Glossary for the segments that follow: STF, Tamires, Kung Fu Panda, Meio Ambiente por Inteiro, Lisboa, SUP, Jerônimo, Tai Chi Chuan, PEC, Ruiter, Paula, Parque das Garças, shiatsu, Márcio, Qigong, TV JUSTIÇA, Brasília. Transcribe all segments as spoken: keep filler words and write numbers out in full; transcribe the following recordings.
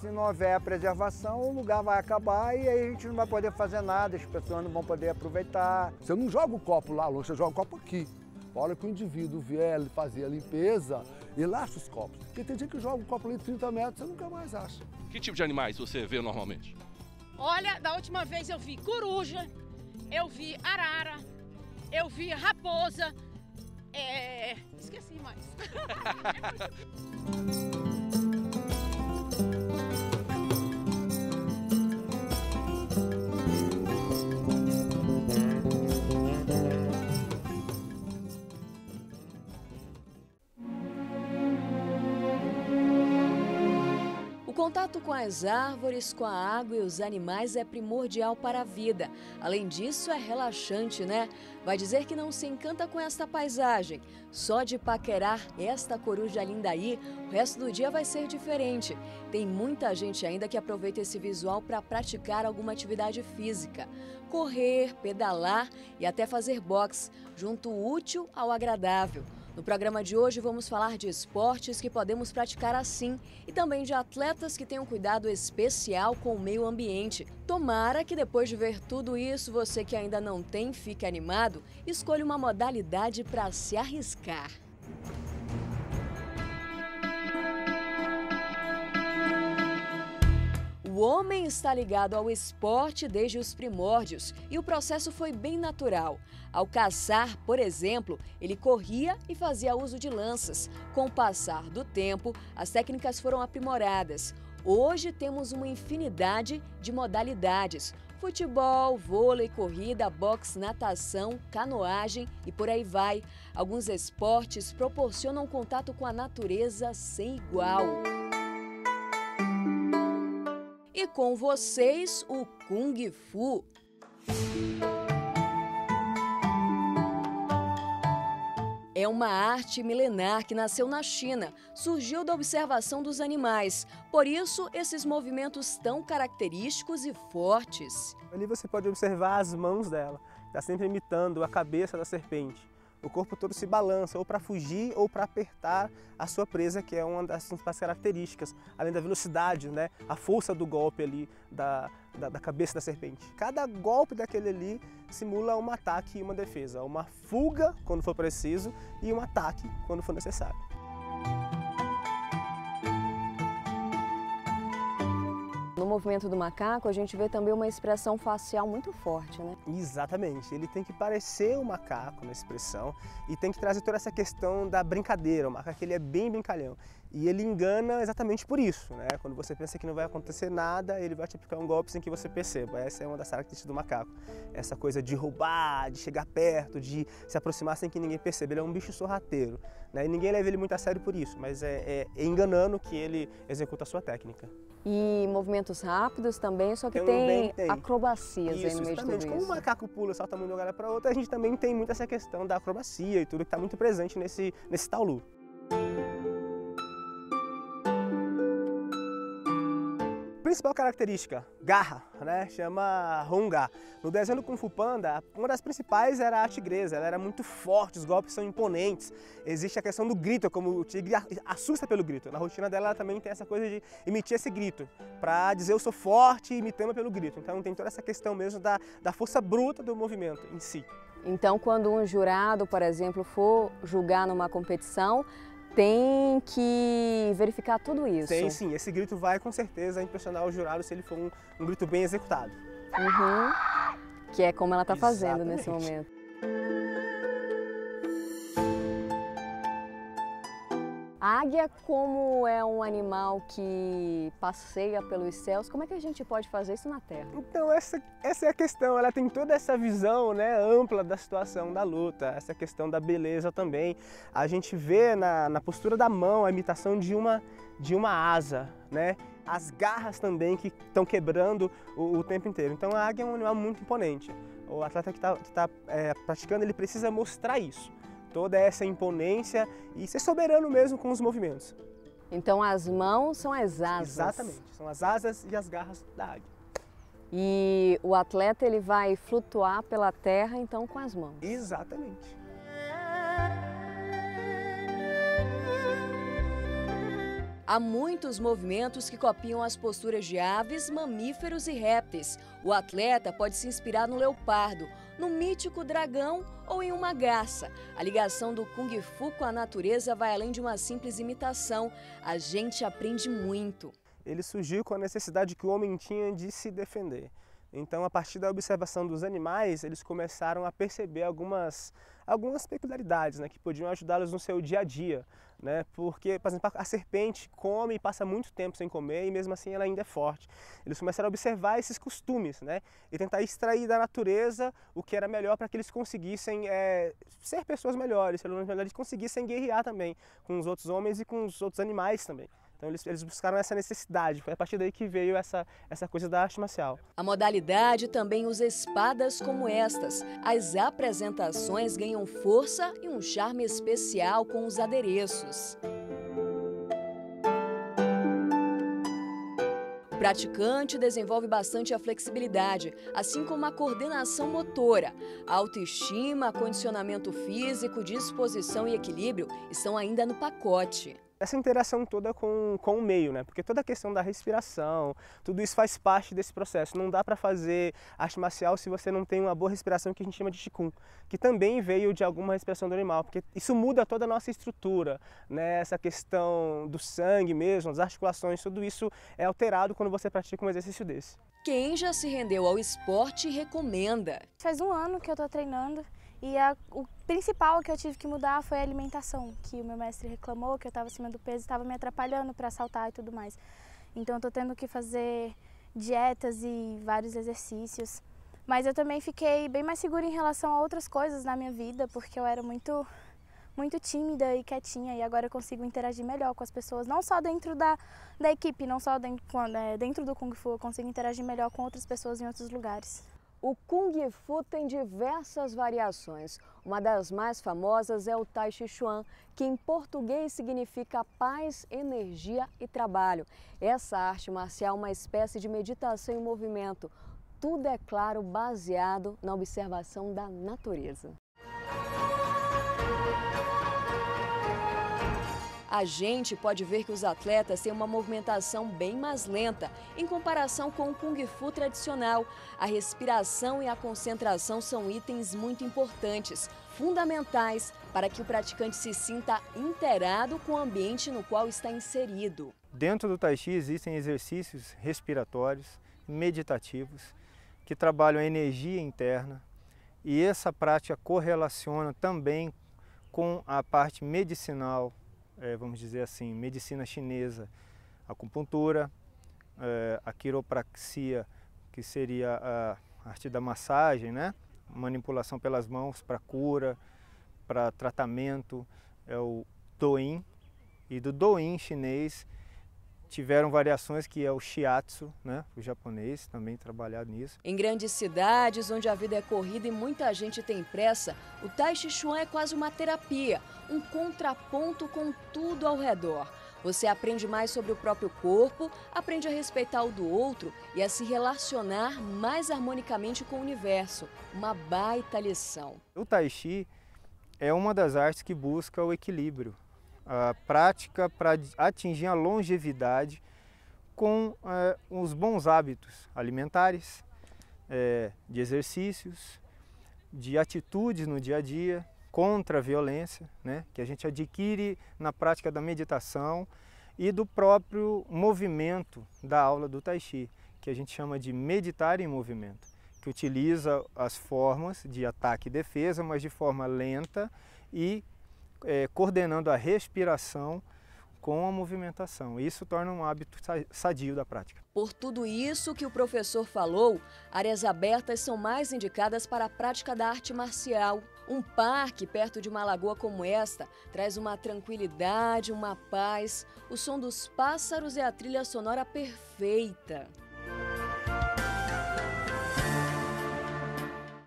se não houver a preservação, o lugar vai acabar e aí a gente não vai poder fazer nada, as pessoas não vão poder aproveitar. Você não joga o copo lá longe, você joga o copo aqui. A hora que o indivíduo vier fazer a limpeza, ele acha os copos. Porque tem dia que joga um copo ali de trinta metros, você nunca mais acha. Que tipo de animais você vê normalmente? Olha, da última vez eu vi coruja, eu vi arara, eu vi raposa, é... esqueci mais. O contato com as árvores, com a água e os animais é primordial para a vida. Além disso, é relaxante, né? Vai dizer que não se encanta com esta paisagem. Só de paquerar esta coruja linda aí, o resto do dia vai ser diferente. Tem muita gente ainda que aproveita esse visual para praticar alguma atividade física. Correr, pedalar e até fazer boxe, junto o útil ao agradável. No programa de hoje vamos falar de esportes que podemos praticar assim e também de atletas que têm um cuidado especial com o meio ambiente. Tomara que depois de ver tudo isso, você que ainda não tem, fique animado, escolha uma modalidade para se arriscar. O homem está ligado ao esporte desde os primórdios e o processo foi bem natural. Ao caçar, por exemplo, ele corria e fazia uso de lanças. Com o passar do tempo, as técnicas foram aprimoradas. Hoje temos uma infinidade de modalidades: futebol, vôlei, corrida, boxe, natação, canoagem e por aí vai. Alguns esportes proporcionam contato com a natureza sem igual. E com vocês, o Kung Fu. É uma arte milenar que nasceu na China, surgiu da observação dos animais. Por isso, esses movimentos tão característicos e fortes. Ali você pode observar as mãos dela, está sempre imitando a cabeça da serpente. O corpo todo se balança, ou para fugir ou para apertar a sua presa, que é uma das principais características, além da velocidade, né? A força do golpe ali, da, da, da cabeça da serpente. Cada golpe daquele ali simula um ataque e uma defesa, uma fuga quando for preciso e um ataque quando for necessário. No movimento do macaco, a gente vê também uma expressão facial muito forte, né? Exatamente. Ele tem que parecer um macaco na expressão e tem que trazer toda essa questão da brincadeira. O macaco, ele é bem brincalhão e ele engana exatamente por isso, né? Quando você pensa que não vai acontecer nada, ele vai te aplicar um golpe sem que você perceba. Essa é uma das características do macaco. Essa coisa de roubar, de chegar perto, de se aproximar sem que ninguém perceba. Ele é um bicho sorrateiro, né? E ninguém leva ele muito a sério por isso, mas é, é enganando que ele executa a sua técnica. E movimentos rápidos também, só que tem, tem acrobacias isso, aí no meio de tudo isso. Como o macaco pula e salta muito de um lugar para outro, a gente também tem muito essa questão da acrobacia e tudo que está muito presente nesse, nesse taulu. Principal característica, garra, né? Chama Honga. No desenho do Kung Fu Panda, uma das principais era a tigresa, ela era muito forte, os golpes são imponentes. Existe a questão do grito, como o tigre assusta pelo grito. Na rotina dela, ela também tem essa coisa de emitir esse grito, para dizer eu sou forte e me tema pelo grito. Então tem toda essa questão mesmo da, da força bruta do movimento em si. Então quando um jurado, por exemplo, for julgar numa competição, tem que verificar tudo isso? Tem sim, esse grito vai com certeza impressionar o jurado se ele for um, um grito bem executado. Uhum. Que é como ela está fazendo nesse momento. A águia, como é um animal que passeia pelos céus, como é que a gente pode fazer isso na Terra? Então essa, essa é a questão, ela tem toda essa visão, né, ampla da situação da luta, essa questão da beleza também. A gente vê na, na postura da mão a imitação de uma, de uma asa, né? As garras também que estão quebrando o, o tempo inteiro. Então a águia é um animal muito imponente. O atleta que está tá, é, praticando, ele precisa mostrar isso. Toda essa imponência e ser soberano mesmo com os movimentos. Então as mãos são as asas. Exatamente, são as asas e as garras da águia. E o atleta, ele vai flutuar pela terra então com as mãos. Exatamente. Há muitos movimentos que copiam as posturas de aves, mamíferos e répteis. O atleta pode se inspirar no leopardo, no mítico dragão ou em uma garça. A ligação do Kung Fu com a natureza vai além de uma simples imitação. A gente aprende muito. Ele surgiu com a necessidade que o homem tinha de se defender. Então, a partir da observação dos animais, eles começaram a perceber algumas, algumas peculiaridades, né, que podiam ajudá-los no seu dia a dia. Né? Porque, por exemplo, a serpente come e passa muito tempo sem comer e mesmo assim ela ainda é forte. Eles começaram a observar esses costumes, né, e tentar extrair da natureza o que era melhor para que eles conseguissem é, ser pessoas melhores, ser melhores, eles conseguissem guerrear também com os outros homens e com os outros animais também. Então eles, eles buscaram essa necessidade, foi a partir daí que veio essa, essa coisa da arte marcial. A modalidade também usa espadas como estas. As apresentações ganham força e um charme especial com os adereços. O praticante desenvolve bastante a flexibilidade, assim como a coordenação motora. A autoestima, condicionamento físico, disposição e equilíbrio estão ainda no pacote. Essa interação toda com, com o meio, né? Porque toda a questão da respiração, tudo isso faz parte desse processo. Não dá para fazer arte marcial se você não tem uma boa respiração, que a gente chama de Qigong, que também veio de alguma respiração do animal, porque isso muda toda a nossa estrutura, né? Essa questão do sangue mesmo, as articulações, tudo isso é alterado quando você pratica um exercício desse. Quem já se rendeu ao esporte recomenda. Faz um ano que eu tô treinando. E a, o principal que eu tive que mudar foi a alimentação, que o meu mestre reclamou que eu estava acima do peso e estava me atrapalhando para saltar e tudo mais. Então eu estou tendo que fazer dietas e vários exercícios. Mas eu também fiquei bem mais segura em relação a outras coisas na minha vida, porque eu era muito, muito tímida e quietinha e agora eu consigo interagir melhor com as pessoas, não só dentro da, da equipe, não só dentro, dentro do Kung Fu, eu consigo interagir melhor com outras pessoas em outros lugares. O Kung Fu tem diversas variações. Uma das mais famosas é o Tai Chi Chuan, que em português significa paz, energia e trabalho. Essa arte marcial é uma espécie de meditação em movimento. Tudo é claro, baseado na observação da natureza. A gente pode ver que os atletas têm uma movimentação bem mais lenta em comparação com o Kung Fu tradicional. A respiração e a concentração são itens muito importantes, fundamentais para que o praticante se sinta inteirado com o ambiente no qual está inserido. Dentro do Tai Chi existem exercícios respiratórios, meditativos, que trabalham a energia interna, e essa prática correlaciona também com a parte medicinal. É, vamos dizer assim, medicina chinesa, acupuntura, é, a quiropraxia, que seria a arte da massagem, né? Manipulação pelas mãos para cura, para tratamento, é o Douyin. E do Douyin chinês tiveram variações que é o shiatsu, né? O japonês também trabalhado nisso. Em grandes cidades, onde a vida é corrida e muita gente tem pressa, o Tai Chi Chuan é quase uma terapia, um contraponto com tudo ao redor. Você aprende mais sobre o próprio corpo, aprende a respeitar o do outro e a se relacionar mais harmonicamente com o universo. Uma baita lição. O Tai Chi é uma das artes que busca o equilíbrio. A prática para atingir a longevidade com é, os bons hábitos alimentares, é, de exercícios, de atitudes no dia a dia, contra a violência, né, que a gente adquire na prática da meditação e do próprio movimento da aula do Tai Chi, que a gente chama de meditar em movimento, que utiliza as formas de ataque e defesa, mas de forma lenta e É, coordenando a respiração com a movimentação. Isso torna um hábito sadio da prática. Por tudo isso que o professor falou, áreas abertas são mais indicadas para a prática da arte marcial. Um parque perto de uma lagoa como esta traz uma tranquilidade, uma paz, o som dos pássaros e a trilha sonora perfeita.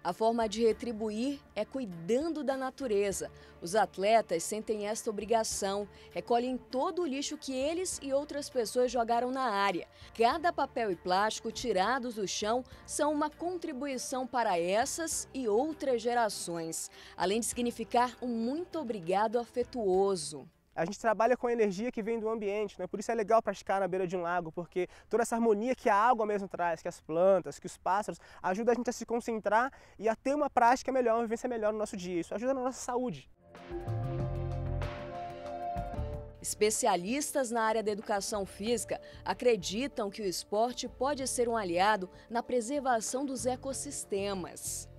A forma de retribuir é cuidando da natureza. Os atletas sentem esta obrigação, recolhem todo o lixo que eles e outras pessoas jogaram na área. Cada papel e plástico tirados do chão são uma contribuição para essas e outras gerações, além de significar um muito obrigado afetuoso. A gente trabalha com a energia que vem do ambiente, né? Por isso é legal praticar na beira de um lago, porque toda essa harmonia que a água mesmo traz, que as plantas, que os pássaros, ajuda a gente a se concentrar e a ter uma prática melhor, uma vivência melhor no nosso dia. Isso ajuda na nossa saúde. Especialistas na área da educação física acreditam que o esporte pode ser um aliado na preservação dos ecossistemas.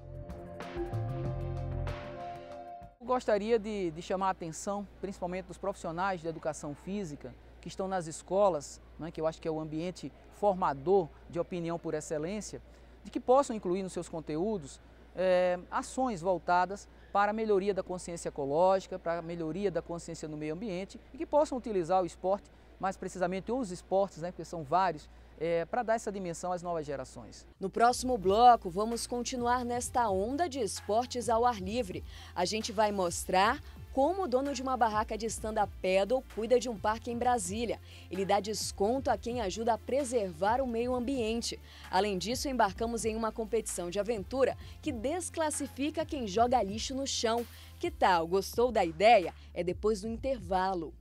Eu gostaria de, de chamar a atenção, principalmente dos profissionais da educação física, que estão nas escolas, né, que eu acho que é o ambiente formador de opinião por excelência, de que possam incluir nos seus conteúdos é, ações voltadas para a melhoria da consciência ecológica, para a melhoria da consciência no meio ambiente, e que possam utilizar o esporte, mais precisamente os esportes, né, porque são vários, é, para dar essa dimensão às novas gerações. No próximo bloco, vamos continuar nesta onda de esportes ao ar livre. A gente vai mostrar como o dono de uma barraca de stand-up paddle cuida de um parque em Brasília. Ele dá desconto a quem ajuda a preservar o meio ambiente. Além disso, embarcamos em uma competição de aventura que desclassifica quem joga lixo no chão. Que tal? Gostou da ideia? É depois do intervalo.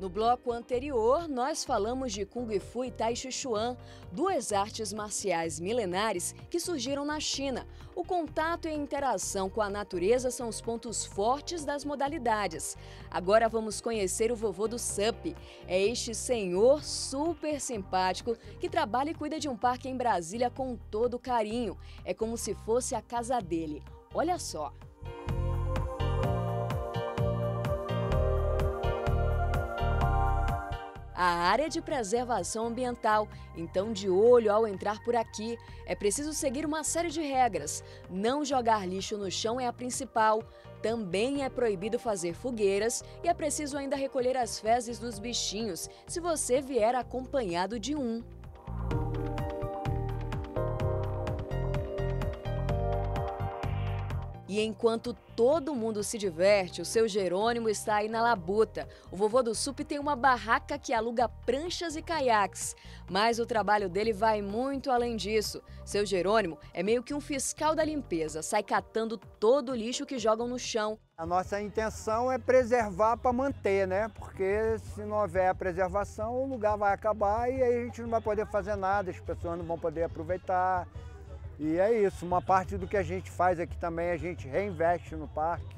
No bloco anterior, nós falamos de Kung Fu e Tai Chi Chuan, duas artes marciais milenares que surgiram na China. O contato e a interação com a natureza são os pontos fortes das modalidades. Agora vamos conhecer o vovô do S U P. É este senhor super simpático que trabalha e cuida de um parque em Brasília com todo carinho. É como se fosse a casa dele. Olha só! A área de preservação ambiental, então de olho ao entrar por aqui, é preciso seguir uma série de regras. Não jogar lixo no chão é a principal, também é proibido fazer fogueiras e é preciso ainda recolher as fezes dos bichinhos, se você vier acompanhado de um. E enquanto todo mundo se diverte, o seu Jerônimo está aí na labuta. O vovô do S U P tem uma barraca que aluga pranchas e caiaques. Mas o trabalho dele vai muito além disso. Seu Jerônimo é meio que um fiscal da limpeza, sai catando todo o lixo que jogam no chão. A nossa intenção é preservar para manter, né? Porque se não houver a preservação, o lugar vai acabar e aí a gente não vai poder fazer nada, as pessoas não vão poder aproveitar. E é isso, uma parte do que a gente faz aqui também a gente reinveste no parque.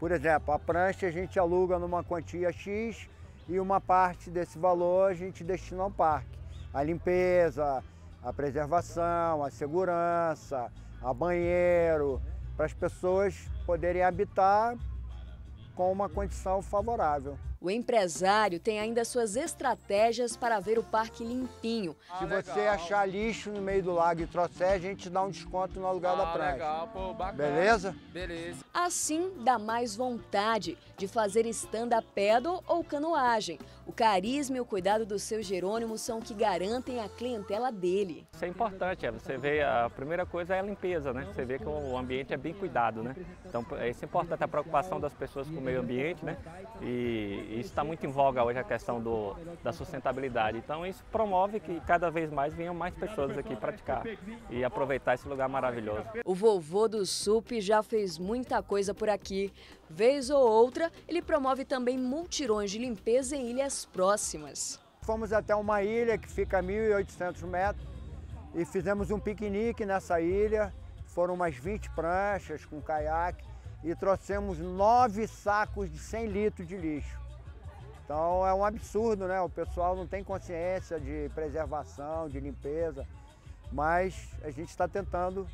Por exemplo, a prancha a gente aluga numa quantia X e uma parte desse valor a gente destina ao parque. A limpeza, a preservação, a segurança, a banheiro, para as pessoas poderem habitar com uma condição favorável. O empresário tem ainda suas estratégias para ver o parque limpinho. Ah, se você legal. achar lixo no meio do lago e trouxer, a gente dá um desconto no aluguel ah, da praia. Legal, pô, bacana. Beleza? Beleza. Assim, dá mais vontade de fazer stand-up paddle ou canoagem. O carisma e o cuidado do seu Jerônimo são o que garantem a clientela dele. Isso é importante, é. Você vê, a primeira coisa é a limpeza, né? Você vê que o ambiente é bem cuidado, né? Então, isso é importante, a preocupação das pessoas com o meio ambiente, né? E isso está muito em voga hoje, a questão do, da sustentabilidade. Então isso promove que cada vez mais venham mais pessoas aqui praticar e aproveitar esse lugar maravilhoso. O vovô do S U P já fez muita coisa por aqui. Vez ou outra, ele promove também multirões de limpeza em ilhas próximas. Fomos até uma ilha que fica a mil e oitocentos metros e fizemos um piquenique nessa ilha. Foram umas vinte pranchas com caiaque e trouxemos nove sacos de cem litros de lixo. Então é um absurdo, né? O pessoal não tem consciência de preservação, de limpeza, mas a gente está tentando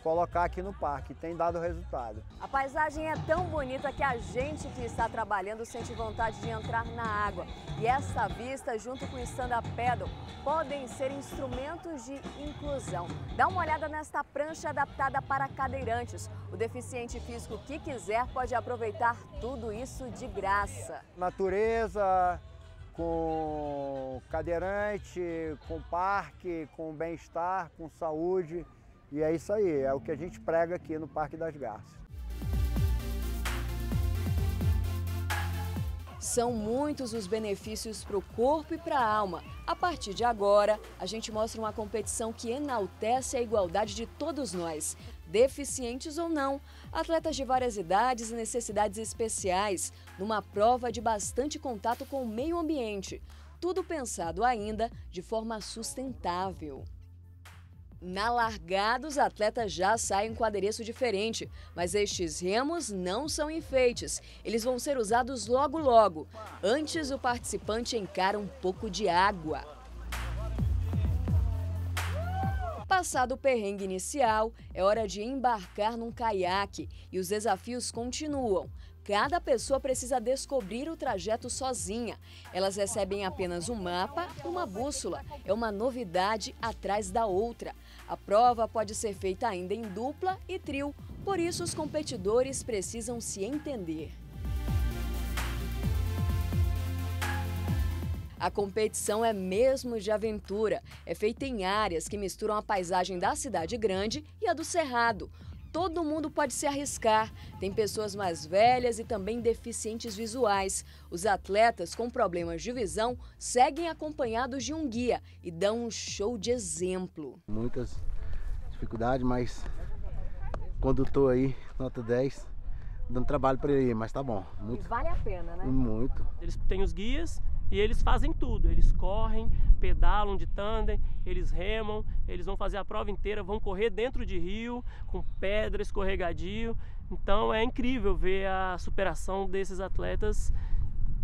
colocar aqui no parque, tem dado resultado. A paisagem é tão bonita que a gente que está trabalhando sente vontade de entrar na água. E essa vista, junto com o stand-up paddle, podem ser instrumentos de inclusão. Dá uma olhada nesta prancha adaptada para cadeirantes. O deficiente físico que quiser pode aproveitar tudo isso de graça. Natureza, com cadeirante, com parque, com bem-estar, com saúde. E é isso aí, é o que a gente prega aqui no Parque das Garças. São muitos os benefícios para o corpo e para a alma. A partir de agora, a gente mostra uma competição que enaltece a igualdade de todos nós. Deficientes ou não, atletas de várias idades e necessidades especiais, numa prova de bastante contato com o meio ambiente. Tudo pensado ainda de forma sustentável. Na largada, os atletas já saem com adereço diferente, mas estes remos não são enfeites. Eles vão ser usados logo logo. Antes, o participante encara um pouco de água. Passado o perrengue inicial, é hora de embarcar num caiaque e os desafios continuam. Cada pessoa precisa descobrir o trajeto sozinha. Elas recebem apenas um mapa, uma bússola. É uma novidade atrás da outra. A prova pode ser feita ainda em dupla e trio. Por isso, os competidores precisam se entender. A competição é mesmo de aventura. É feita em áreas que misturam a paisagem da cidade grande e a do Cerrado. Todo mundo pode se arriscar. Tem pessoas mais velhas e também deficientes visuais. Os atletas com problemas de visão seguem acompanhados de um guia e dão um show de exemplo. Muitas dificuldades, mas condutor aí, nota dez, dando trabalho para ele, mas tá bom. Muito, e vale a pena, né? Muito. Eles têm os guias e eles fazem tudo. Eles correm, pedalam de tandem, eles remam, eles vão fazer a prova inteira, vão correr dentro de rio, com pedra, escorregadio. Então é incrível ver a superação desses atletas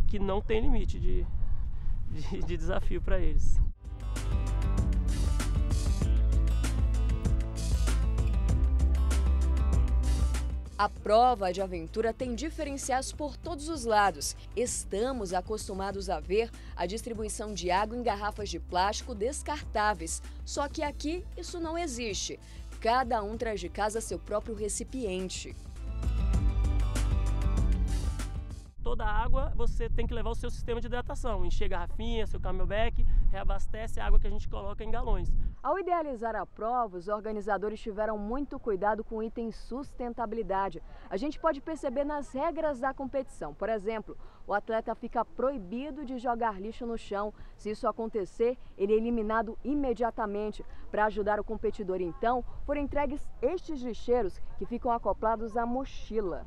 que não tem limite de, de, de desafio para eles. A prova de aventura tem diferenciais por todos os lados. Estamos acostumados a ver a distribuição de água em garrafas de plástico descartáveis. Só que aqui isso não existe. Cada um traz de casa seu próprio recipiente. Toda a água você tem que levar o seu sistema de hidratação. Encher garrafinha, seu camelback, reabastece a água que a gente coloca em galões. Ao idealizar a prova, os organizadores tiveram muito cuidado com o item sustentabilidade. A gente pode perceber nas regras da competição. Por exemplo, o atleta fica proibido de jogar lixo no chão. Se isso acontecer, ele é eliminado imediatamente. Para ajudar o competidor, então, foram entregues estes lixeiros que ficam acoplados à mochila.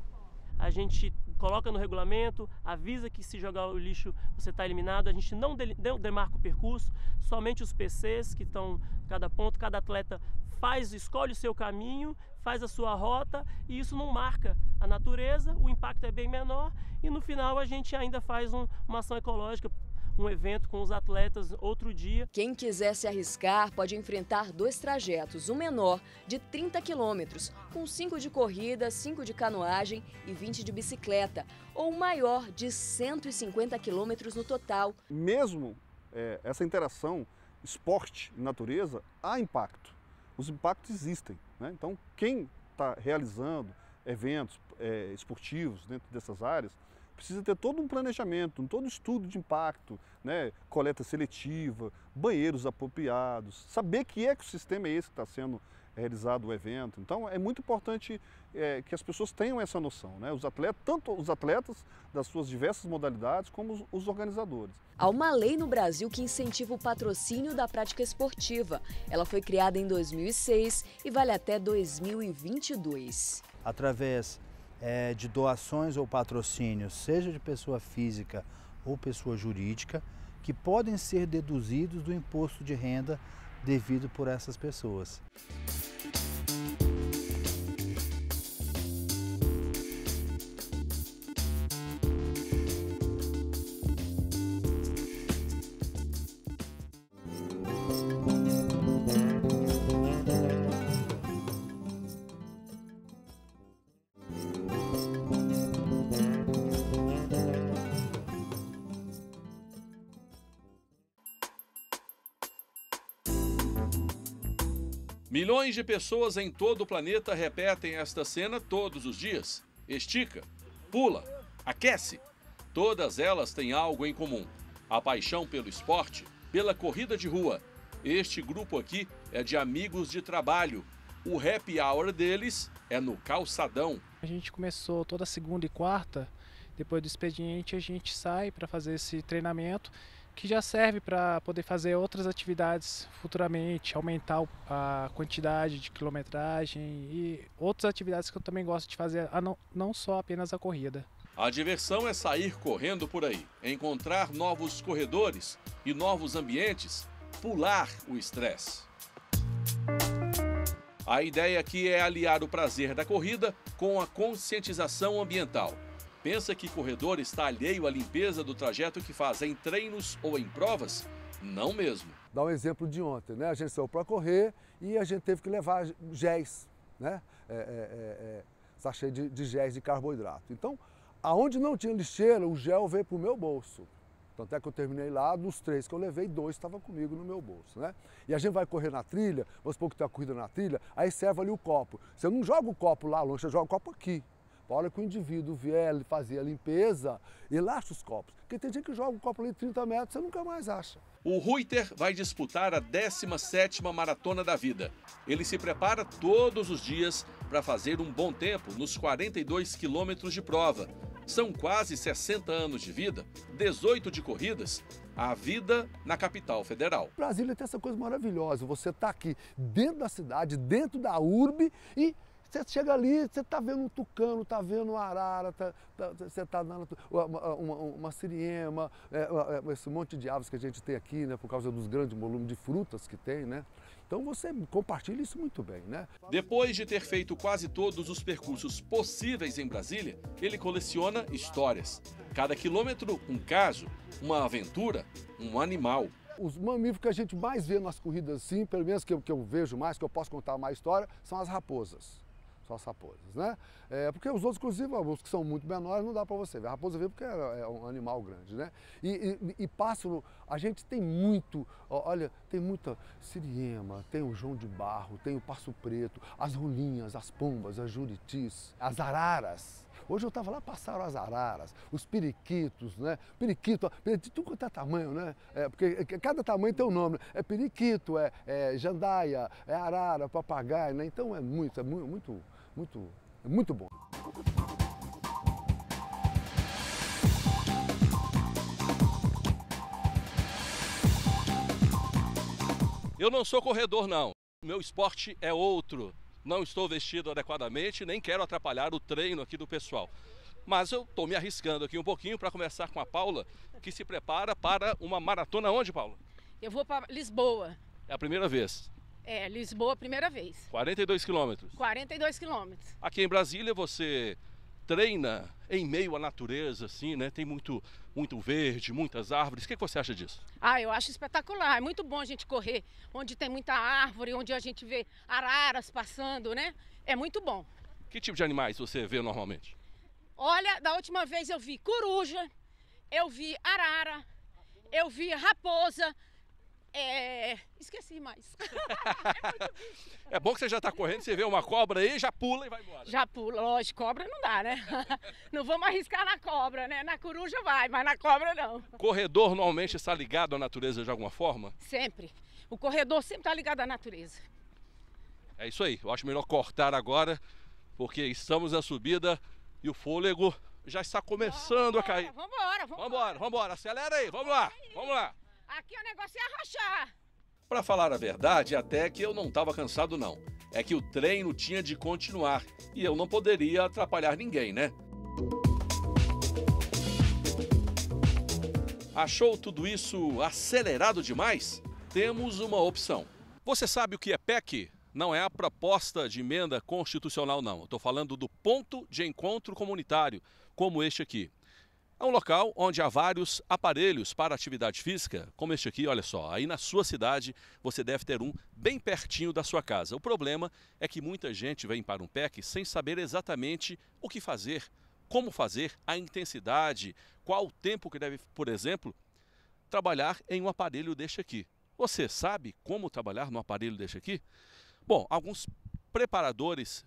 A gente coloca no regulamento, avisa que se jogar o lixo você está eliminado, a gente não demarca o percurso, somente os P Cs que estão em cada ponto, cada atleta faz, escolhe o seu caminho, faz a sua rota e isso não marca a natureza, o impacto é bem menor e no final a gente ainda faz um, uma ação ecológica, um evento com os atletas outro dia. Quem quiser se arriscar pode enfrentar dois trajetos, o menor de trinta quilômetros, com cinco de corrida, cinco de canoagem e vinte de bicicleta, ou o maior de cento e cinquenta quilômetros no total. Mesmo é, essa interação esporte e natureza, há impacto. Os impactos existem, né? Então, quem está realizando eventos é, esportivos dentro dessas áreas, precisa ter todo um planejamento, todo um estudo de impacto, né? Coleta seletiva, banheiros apropriados, saber que ecossistema é esse que está sendo realizado o evento. Então é muito importante é, que as pessoas tenham essa noção, né? Os atletas, tanto os atletas das suas diversas modalidades como os, os organizadores. Há uma lei no Brasil que incentiva o patrocínio da prática esportiva. Ela foi criada em dois mil e seis e vale até dois mil e vinte e dois. Através É, de doações ou patrocínios, seja de pessoa física ou pessoa jurídica, que podem ser deduzidos do imposto de renda devido por essas pessoas. Milhões de pessoas em todo o planeta repetem esta cena todos os dias. Estica, pula, aquece. Todas elas têm algo em comum: a paixão pelo esporte, pela corrida de rua. Este grupo aqui é de amigos de trabalho. O happy hour deles é no calçadão. A gente começou toda segunda e quarta, depois do expediente a gente sai para fazer esse treinamento, que já serve para poder fazer outras atividades futuramente, aumentar a quantidade de quilometragem e outras atividades que eu também gosto de fazer, não só apenas a corrida. A diversão é sair correndo por aí, encontrar novos corredores e novos ambientes, pular o estresse. A ideia aqui é aliar o prazer da corrida com a conscientização ambiental. Pensa que corredor está alheio à limpeza do trajeto que faz em treinos ou em provas? Não mesmo. Dá um exemplo de ontem, né? A gente saiu para correr e a gente teve que levar géis, né? É, é, é, é, sachê de, de géis de carboidrato. Então, aonde não tinha lixeira, o gel veio para o meu bolso. Tanto é que eu terminei lá, dos três que eu levei, dois estavam comigo no meu bolso, né? E a gente vai correr na trilha, vamos supor que tem uma corrida na trilha, aí serve ali o copo. Você não joga o copo lá longe, você joga o copo aqui. A hora que o indivíduo vier fazer a limpeza, ele acha os copos. Porque tem gente que joga o copo ali de trinta metros, você nunca mais acha. O Ruiter vai disputar a décima sétima Maratona da Vida. Ele se prepara todos os dias para fazer um bom tempo nos quarenta e dois quilômetros de prova. São quase sessenta anos de vida, dezoito de corridas, a vida na capital federal. Brasília tem essa coisa maravilhosa, você está aqui dentro da cidade, dentro da urbe e você chega ali, você está vendo um tucano, está vendo uma arara, tá, tá, você está dando uma, uma, uma siriema, é, esse monte de aves que a gente tem aqui, né, por causa dos grandes volumes de frutas que tem, né? Então você compartilha isso muito bem, né? Depois de ter feito quase todos os percursos possíveis em Brasília, ele coleciona histórias. Cada quilômetro, um caso, uma aventura, um animal. Os mamíferos que a gente mais vê nas corridas, assim, pelo menos que eu, que eu vejo mais, que eu posso contar mais história, são as raposas. Só as raposas, né? É, porque os outros, inclusive, os que são muito menores, não dá para você ver. A raposa vê porque é um animal grande, né? E, e, e pássaro, a gente tem muito, olha, tem muita siriema, tem o João de Barro, tem o Passo Preto, as rolinhas, as pombas, as juritis, as araras. Hoje eu estava lá, passaram as araras, os periquitos, né? Periquito, periquito tudo quanto é tamanho, né? É, porque cada tamanho tem um nome. É periquito, é, é jandaia, é arara, papagaio, né? Então é muito, é muito, muito, muito, é muito bom. Eu não sou corredor, não. Meu esporte é outro. Não estou vestido adequadamente, nem quero atrapalhar o treino aqui do pessoal. Mas eu estou me arriscando aqui um pouquinho para conversar com a Paula, que se prepara para uma maratona onde, Paula? Eu vou para Lisboa. É a primeira vez? É, Lisboa, primeira vez. quarenta e dois quilômetros? quarenta e dois quilômetros. Aqui em Brasília você treina em meio à natureza, assim, né? Tem muito, muito verde, muitas árvores. O que você acha disso? Ah, eu acho espetacular. É muito bom a gente correr onde tem muita árvore, onde a gente vê araras passando, né? É muito bom. Que tipo de animais você vê normalmente? Olha, da última vez eu vi coruja, eu vi arara, eu vi raposa. É... esqueci mais. É bom que você já está correndo, você vê uma cobra aí, já pula e vai embora. Já pula, lógico, cobra não dá, né? Não vamos arriscar na cobra, né? Na coruja vai, mas na cobra não. Corredor normalmente está ligado à natureza de alguma forma? Sempre. O corredor sempre está ligado à natureza. É isso aí, eu acho melhor cortar agora, porque estamos na subida e o fôlego já está começando ah, vambora, a cair. Vamos embora, vamos embora. Vamos embora, acelera aí, vamos lá, vamos lá. Aqui o negócio é arrochar. Para falar a verdade, até que eu não estava cansado não. É que o treino tinha de continuar e eu não poderia atrapalhar ninguém, né? Achou tudo isso acelerado demais? Temos uma opção. Você sabe o que é P E C? Não é a proposta de emenda constitucional, não. Estou falando do ponto de encontro comunitário, como este aqui. É um local onde há vários aparelhos para atividade física, como este aqui, olha só. Aí na sua cidade você deve ter um bem pertinho da sua casa. O problema é que muita gente vem para um P E C sem saber exatamente o que fazer, como fazer, a intensidade, qual o tempo que deve, por exemplo, trabalhar em um aparelho deste aqui. Você sabe como trabalhar no aparelho deste aqui? Bom, alguns preparadores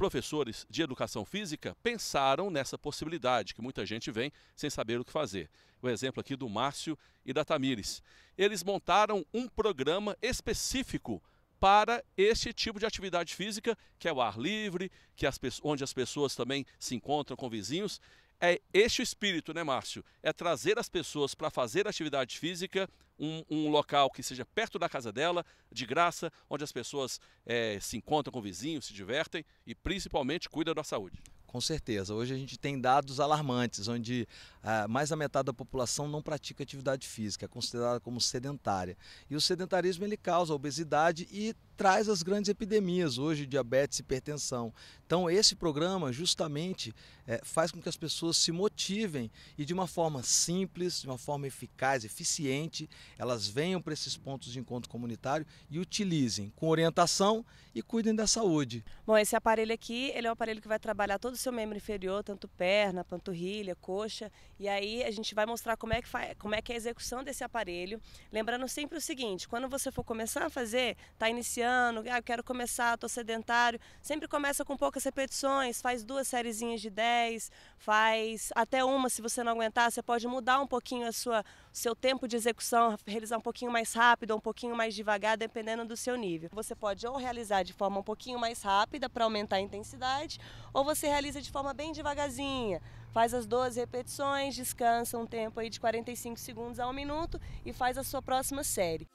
professores de educação física pensaram nessa possibilidade, que muita gente vem sem saber o que fazer. O exemplo aqui do Márcio e da Tamires. Eles montaram um programa específico para este tipo de atividade física, que é o ar livre, que as, onde as pessoas também se encontram com vizinhos. É este o espírito, né, Márcio? É trazer as pessoas para fazer atividade física, um, um local que seja perto da casa dela, de graça, onde as pessoas é, se encontram com vizinhos, se divertem e principalmente cuidam da saúde. Com certeza. Hoje a gente tem dados alarmantes, onde ah, mais da metade da população não pratica atividade física, é considerada como sedentária. E o sedentarismo ele causa obesidade e traz as grandes epidemias hoje, diabetes e hipertensão. Então esse programa justamente é, faz com que as pessoas se motivem e de uma forma simples, de uma forma eficaz, eficiente, elas venham para esses pontos de encontro comunitário e utilizem com orientação e cuidem da saúde. Bom, esse aparelho aqui, ele é um aparelho que vai trabalhar todo seu membro inferior, tanto perna, panturrilha, coxa, e aí a gente vai mostrar como é que faz, como é que é a execução desse aparelho, lembrando sempre o seguinte: quando você for começar a fazer, tá iniciando, ah, eu quero começar, tô sedentário, sempre começa com poucas repetições, faz duas sériezinhas de dez, faz até uma, se você não aguentar, você pode mudar um pouquinho a sua, seu tempo de execução, realizar um pouquinho mais rápido, um pouquinho mais devagar, dependendo do seu nível. Você pode ou realizar de forma um pouquinho mais rápida para aumentar a intensidade, ou você realiza de forma bem devagarzinha, faz as doze repetições, descansa um tempo aí de quarenta e cinco segundos a um minuto e faz a sua próxima série.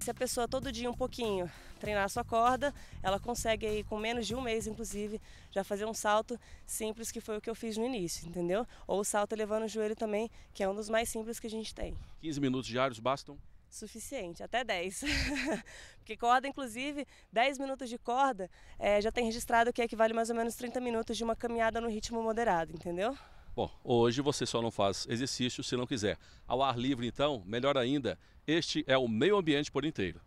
Se a pessoa todo dia um pouquinho treinar a sua corda, ela consegue aí com menos de um mês, inclusive, já fazer um salto simples, que foi o que eu fiz no início, entendeu? Ou o salto elevando o joelho também, que é um dos mais simples que a gente tem. quinze minutos diários bastam? Suficiente, até dez. Porque corda, inclusive, dez minutos de corda, é, já tem registrado que equivale mais ou menos trinta minutos de uma caminhada no ritmo moderado, entendeu? Bom, hoje você só não faz exercício se não quiser. Ao ar livre, então, melhor ainda, este é o Meio Ambiente por Inteiro.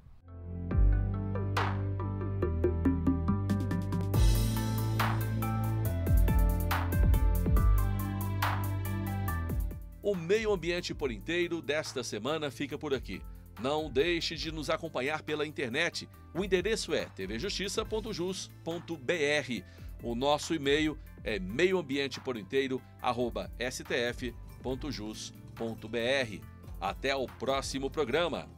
O Meio Ambiente por Inteiro desta semana fica por aqui. Não deixe de nos acompanhar pela internet. O endereço é tv justiça ponto jus ponto br. O nosso e-mail é meio ambiente por inteiro arroba s t f ponto jus ponto br. Até o próximo programa.